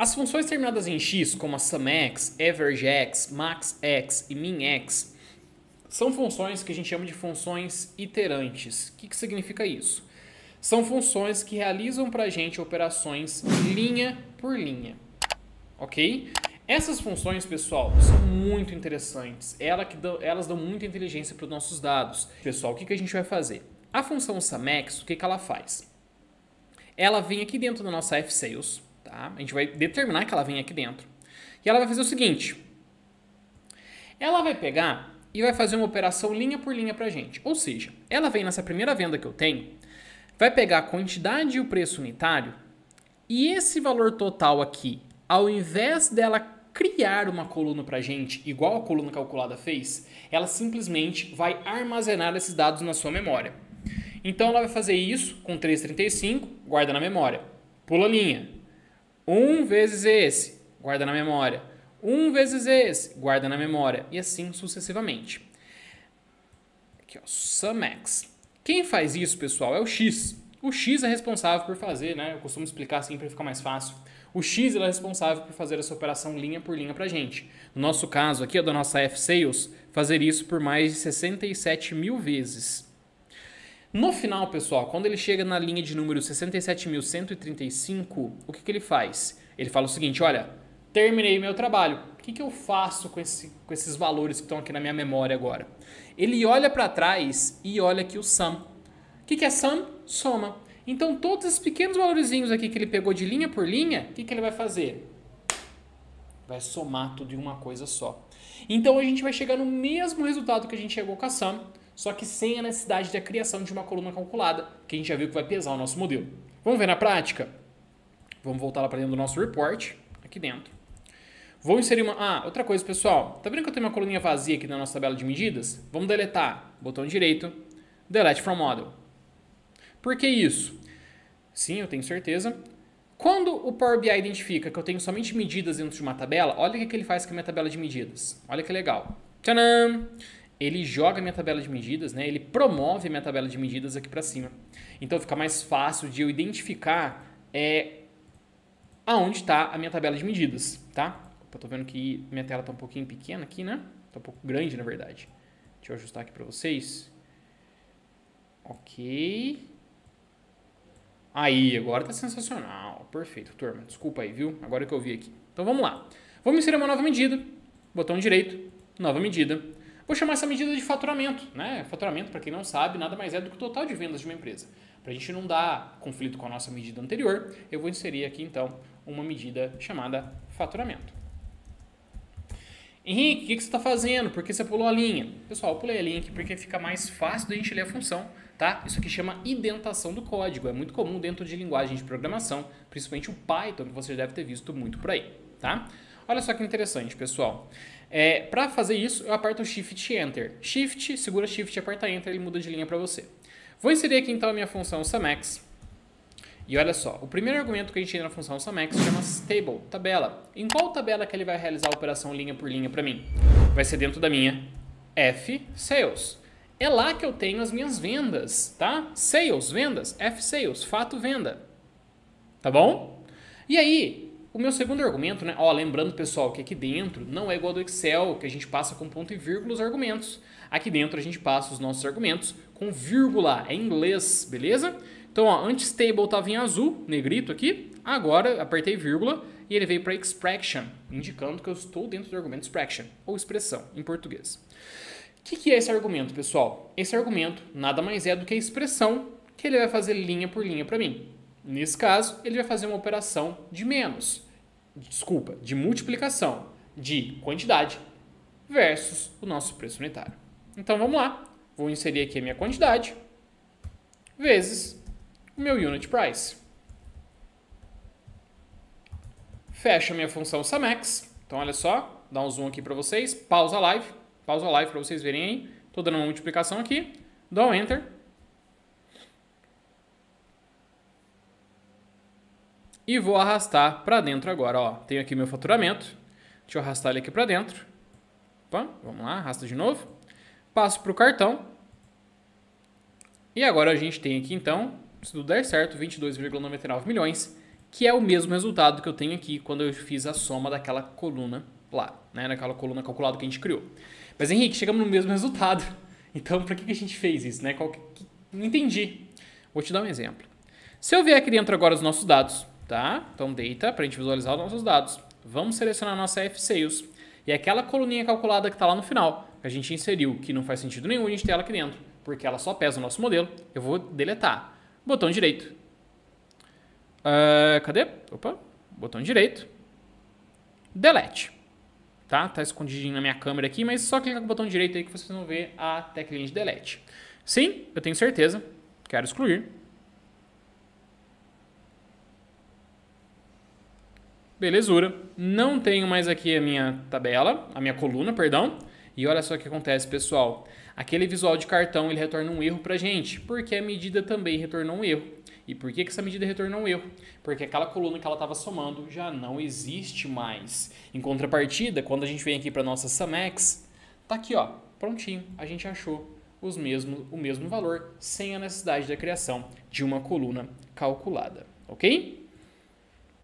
As funções terminadas em x, como a SUMX, AVERAGEX, MAXX e MINX, são funções que a gente chama de funções iterantes. O que significa isso? São funções que realizam para a gente operações linha por linha, ok? Essas funções, pessoal, são muito interessantes. Elas dão muita inteligência para os nossos dados. Pessoal, o que a gente vai fazer? A função SUMX, o que ela faz? Ela vem aqui dentro da nossa F-Sales, tá? A gente vai determinar que ela vem aqui dentro. E ela vai fazer o seguinte. Ela vai pegar e vai fazer uma operação linha por linha para a gente. Ou seja, ela vem nessa primeira venda que eu tenho, vai pegar a quantidade e o preço unitário, e esse valor total aqui, ao invés dela criar uma coluna para a gente, igual a coluna calculada fez, ela simplesmente vai armazenar esses dados na sua memória. Então ela vai fazer isso com 3,35, guarda na memória, pula a linha, 1 vezes esse, guarda na memória, 1 vezes esse, guarda na memória, e assim sucessivamente. Aqui, ó, SUMX. Quem faz isso, pessoal, é o X. O X é responsável por fazer, né? Eu costumo explicar assim para ficar mais fácil. O X é responsável por fazer essa operação linha por linha para a gente. No nosso caso aqui, da nossa F-Sales, fazer isso por mais de 67 mil vezes. No final, pessoal, quando ele chega na linha de número 67.135, o que ele faz? Ele fala o seguinte, olha, terminei meu trabalho. O que eu faço com esses valores que estão aqui na minha memória agora? Ele olha para trás e olha aqui o sum. O que é sum? Soma. Então, todos esses pequenos valorzinhos aqui que ele pegou de linha por linha, o que ele vai fazer? Vai somar tudo em uma coisa só. Então, a gente vai chegar no mesmo resultado que a gente chegou com a sum, só que sem a necessidade da criação de uma coluna calculada, que a gente já viu que vai pesar o nosso modelo. Vamos ver na prática? Vamos voltar lá para dentro do nosso report, aqui dentro. Vou inserir uma... Ah, outra coisa, pessoal. Tá vendo que eu tenho uma coluninha vazia aqui na nossa tabela de medidas? Vamos deletar. Botão direito. Delete from model. Por que isso? Sim, eu tenho certeza. Quando o Power BI identifica que eu tenho somente medidas dentro de uma tabela, olha o que ele faz com a minha tabela de medidas. Olha que legal. Tcharam! Ele joga a minha tabela de medidas, né? Ele promove a minha tabela de medidas aqui para cima. Então fica mais fácil de eu identificar aonde está a minha tabela de medidas, tá? Eu tô vendo que minha tela tá um pouquinho pequena aqui, né? Tá um pouco grande, na verdade. Deixa eu ajustar aqui para vocês. Ok. Aí, agora tá sensacional. Perfeito, turma. Desculpa aí, viu? Agora que eu vi aqui. Então vamos lá. Vamos inserir uma nova medida. Botão direito. Nova medida. Vou chamar essa medida de faturamento, né? Faturamento, para quem não sabe, nada mais é do que o total de vendas de uma empresa. Para a gente não dar conflito com a nossa medida anterior, eu vou inserir aqui, então, uma medida chamada faturamento. Henrique, o que você está fazendo? Por que você pulou a linha? Pessoal, eu pulei a linha aqui porque fica mais fácil da gente ler a função, tá? Isso aqui chama indentação do código. É muito comum dentro de linguagem de programação, principalmente o Python, que você deve ter visto muito por aí, tá? Olha só que interessante, pessoal. Para fazer isso, eu aperto Shift e Enter. Shift, segura Shift, aperta Enter, ele muda de linha para você. Vou inserir aqui, então, a minha função SUMX. E olha só, o primeiro argumento que a gente tem na função SUMX chama table, tabela. Em qual tabela que ele vai realizar a operação linha por linha para mim? Vai ser dentro da minha F-Sales. É lá que eu tenho as minhas vendas, tá? Sales, vendas, F-Sales, fato, venda. Tá bom? E aí, o meu segundo argumento, né? Ó, lembrando, pessoal, que aqui dentro não é igual do Excel, que a gente passa com ponto e vírgula os argumentos. Aqui dentro a gente passa os nossos argumentos com vírgula, é em inglês, beleza? Então, ó, antes table estava em azul, negrito aqui, agora apertei vírgula e ele veio para expression, indicando que eu estou dentro do argumento expression, ou expressão, em português. O que é esse argumento, pessoal? Esse argumento nada mais é do que a expressão que ele vai fazer linha por linha para mim. Nesse caso, ele vai fazer uma operação de de multiplicação de quantidade versus o nosso preço unitário. Então, vamos lá. Vou inserir aqui a minha quantidade vezes meu unit price. Fecha minha função SUMX. Então, olha só, dá um zoom aqui para vocês, pausa a live para vocês verem aí. Estou dando uma multiplicação aqui, dá um enter. E vou arrastar para dentro agora, ó. Tenho aqui meu faturamento. Deixa eu arrastar ele aqui para dentro. Opa, vamos lá, arrasta de novo. Passo para o cartão. E agora a gente tem aqui, então, se tudo der certo, 22,99 milhões que é o mesmo resultado que eu tenho aqui quando eu fiz a soma daquela coluna lá, né? Naquela coluna calculada que a gente criou. Mas, Henrique, chegamos no mesmo resultado. Então, para que a gente fez isso, né? Não entendi. Vou te dar um exemplo. Se eu vier aqui dentro agora os nossos dados, tá? Então, data, para a gente visualizar os nossos dados. Vamos selecionar a nossa F-Sales. E aquela coluninha calculada que está lá no final, que a gente inseriu, que não faz sentido nenhum a gente ter ela aqui dentro, porque ela só pesa o nosso modelo, eu vou deletar. Botão direito. Cadê? Opa. Botão direito. Delete. Tá? Tá escondidinho na minha câmera aqui, mas só clicar com o botão direito aí que vocês vão ver a teclinha de delete. Sim, eu tenho certeza. Quero excluir. Belezura. Não tenho mais aqui a minha tabela, a minha coluna, perdão. E olha só o que acontece, pessoal. Aquele visual de cartão, ele retorna um erro pra gente, porque a medida também retornou um erro. E por que essa medida retornou um erro? Porque aquela coluna que ela estava somando já não existe mais. Em contrapartida, quando a gente vem aqui para nossa SUMX, tá aqui, ó, prontinho. A gente achou o mesmo valor, sem a necessidade da criação de uma coluna calculada, ok?